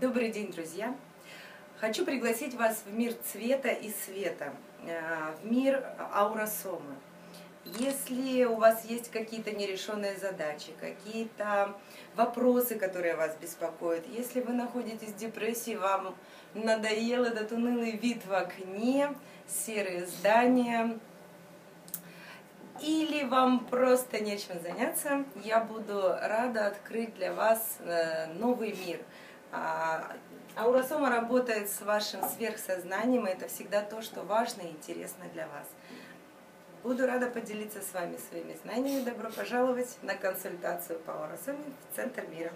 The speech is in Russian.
Добрый день, друзья! Хочу пригласить вас в мир цвета и света, в мир аурасомы. Если у вас есть какие-то нерешенные задачи, какие-то вопросы, которые вас беспокоят, если вы находитесь в депрессии, вам надоел этот унылый вид в окне, серые здания, или вам просто нечем заняться, я буду рада открыть для вас новый мир. Аурасома работает с вашим сверхсознанием, и это всегда то, что важно и интересно для вас. Буду рада поделиться с вами своими знаниями. Добро пожаловать на консультацию по аурасоме в Центр Мира.